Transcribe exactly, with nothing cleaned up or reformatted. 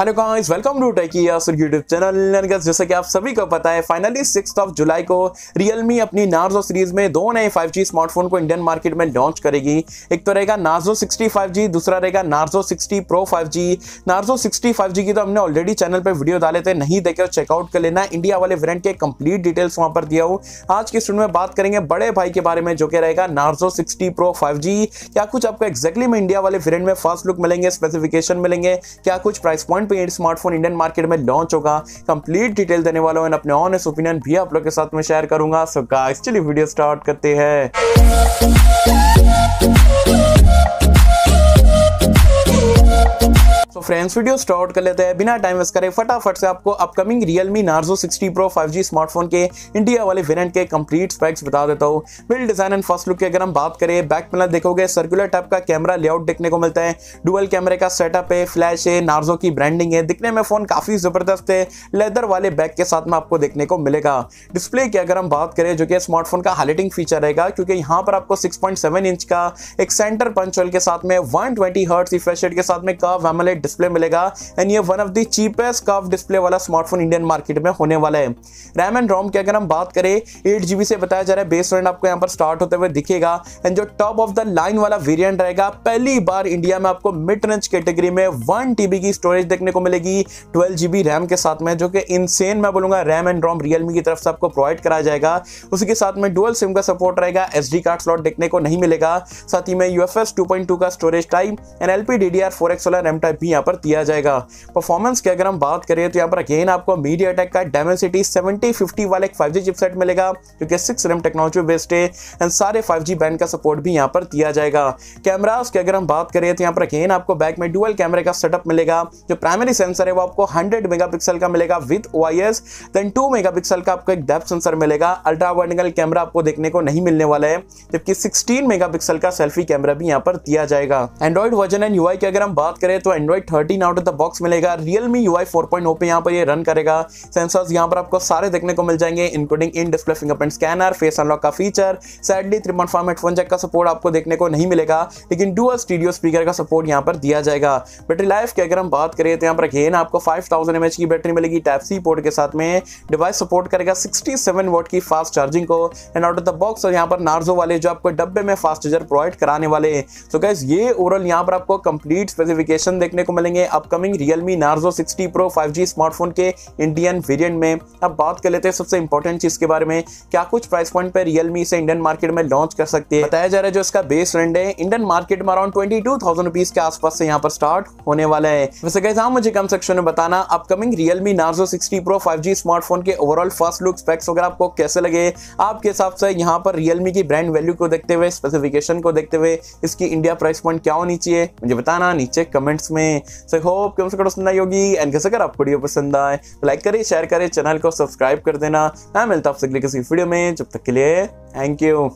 Hello guys, welcome to YouTube channel. And guys, जैसा कि आप सभी को पता है, फाइनली सिक्स्थ ऑफ जुलाई को Realme अपनी नार्जो सीरीज में दो नए फाइव जी स्मार्टफोन को इंडियन मार्केट में लॉन्च करेगी। एक तो रहेगा नार्जो सिक्स्टी फाइव जी, दूसरा रहेगा Narzo sixty pro five G. Narzo sixty five G की तो हमने ऑलरेडी चैनल पर वीडियो डाले थे, नहीं देखे चेकआउट कर लेना। इंडिया वाले वेरिएंट के कंप्लीट डिटेल्स वहां पर दिया हो। आज के स्टूडियो में बात करेंगे बड़े भाई के बारे में जो कि रहेगा Narzo sixty pro five G. क्या कुछ आपको एक्जैक्टली में इंडिया वाले वेरिएंट में फर्स्ट लुक मिलेंगे, स्पेसिफिकेशन मिलेंगे, क्या कुछ प्राइस पॉइंट पे स्मार्टफोन इंडियन मार्केट में लॉन्च होगा, कंप्लीट डिटेल देने वाला हूं। अपने ऑनेस्ट ओपिनियन भी आप लोग के साथ में शेयर करूंगा। सो गाइस, चलिए वीडियो स्टार्ट करते हैं। तो फ्रेंड्स, वीडियो स्टार्ट कर लेते हैं बिना टाइम वेस्ट करे। फटाफट से आपको upcoming Realme Narzo sixty Pro five G smartphone के इंडिया वाले वेरिएंट के कंप्लीट स्पेक्स बता देता हूँ। Build, design and first look की अगर हम बात करें, बैक पैनल देखोगे सर्कुलर टाइप का कैमरा लेआउट देखने को मिलता है। डुअल कैमरे का सेटअप है, फ्लैश है, नार्जो की ब्रांडिंग है। दिखने में फोन काफी जबरदस्त है। लेदर वाले बैग के साथ में आपको देखने को मिलेगा। डिस्प्ले की अगर हम बात करें, जो कि स्मार्टफोन का हाईलाइटिंग फीचर रहेगा, क्योंकि यहाँ पर आपको सिक्स पॉइंट सेवन इंच का एक सेंटर पंच होल के साथ में one twenty hertz refresh rate के साथ में कर्व एमोलेड डिस्प्ले मिलेगा। एंड ये one of the cheapest curve display वाला स्मार्टफोन इंडियन मार्केट में होने वाला है। रैम एंड रोम की अगर हम बात करें, एट जीबी से बताया जा रहा है बेस वेरिएंट आपको यहां पर स्टार्ट होते हुए दिखेगा। एंड जो टॉप ऑफ द लाइन वाला वेरिएंट रहेगा, पहली बार इंडिया में आपको मिड रेंज कैटेगरी में वन टीबी की स्टोरेज देखने को मिलेगी ट्वेल्व जीबी रैम के साथ में, जो कि इनसेन मैं बोलूंगा। रैम एंड रोम Realme की तरफ से आपको प्रोवाइड कराया जाएगा। उसके साथ में डुअल सिम का सपोर्ट रहेगा, एसडी कार्ड स्लॉट देखने को नहीं मिलेगा। साथ ही में यूएफएस टू पॉइंट टू का storage type and LP DDR four X वाला रैम टाइप भी यहाँ पर दिया जाएगा। परफॉर्मेंस की अगर हम बात करें तो यहाँ पर अगेन आपको MediaTek का Dimensity सेवेंटी फिफ्टी वाला एक फाइव जी चिपसेट मिलेगा, जो कि सिक्स रैम टेक्नोलॉजी बेस्ड है। एंड सारे फाइव जी बैंड का सपोर्ट भी यहाँ पर दिया जाएगा। कैमरास की अगर हम बात करें तो यहाँ पर अगेन आपको बैक में डुअल कैमरे का सेटअप मिलेगा। जो प्राइमरी सेंसर है वो आपको हंड्रेड मेगापिक्सल का मिलेगा with OIS. Then two megapixel का आपको एक डेप्थ सेंसर मिलेगा। अल्ट्रा वाइड एंगल कैमरा आपको देखने को नहीं मिलने वाला है, जबकि सिक्सटीन मेगापिक्सल का सेल्फी कैमरा भी यहाँ पर दिया जाएगा। एंड्रॉइड वर्जन एंड यूआई की अगर हम बात करें तो Android thirteen out of the box मिलेगा। Realme U I four point O पे यहाँ पर ये रन करेगा। सेंसर्स यहाँ पर आपको सारे देखने को मिल जाएंगे, including in display fingerprint scanner, face unlock का feature. Sadly three point five headphone jack का सपोर्ट आपको देखने को नहीं मिलेगा, लेकिन डुअल स्टीरियो स्पीकर का सपोर्ट यहाँ पर दिया जाएगा। बैटरी लाइफ की अगर हम बात करें तो यहाँ पर अगेन आपको फाइव थाउजेंड एम एच की बैटरी मिलेगी टाइप सी पोर्ट के साथ में। डिवाइस सपोर्ट करेगा सिक्सटी सेवन वॉट की फास्ट चार्जिंग को। And out of the box यहाँ पर नार्जो वाले जो आपको डब्बे में फास्ट चार्जर प्रोवाइड कराने वाले। तो गाइस, ये ओवरऑल यहाँ पर आपको कंप्लीट स्पेसिफिकेशन देखने को मिलेंगे upcoming Realme Narzo sixty Pro five G smartphone के इंडियन वेरिएंट में। अब बात कर लेते हैं सबसे इंपॉर्टेंट चीज के बारे में, क्या कुछ प्राइस पॉइंट पे Realme से इंडियन मार्केट में लॉन्च कर सकते हैं। बताया जा रहा है जो इसका बेस रेंट है इंडियन मार्केट में around twenty two thousand rupees के आसपास से यहाँ पर स्टार्ट होने वाला है। वैसे गाइस, आप मुझे कम सेक्शन में बताना upcoming Realme Narzo sixty Pro five G smartphone के ओवरऑल फर्स्ट लुक स्पेक्स वगैरह आपको कैसे लगे। आपके हिसाब से यहाँ पर Realme की ब्रांड वैल्यू को देखते हुए, स्पेसिफिकेशन को देखते हुए इसकी इंडिया प्राइस पॉइंट क्या होनी चाहिए, मुझे बताना नीचे कमेंट्स में। सो होप कि हमसे सुनाई होगी। एंड कैसे अगर आपको वीडियो पसंद आए तो लाइक करें, शेयर करें, चैनल को सब्सक्राइब कर देना। मैं मिलता हूं आपसे अगले किसी वीडियो में, जब तक के लिए थैंक यू।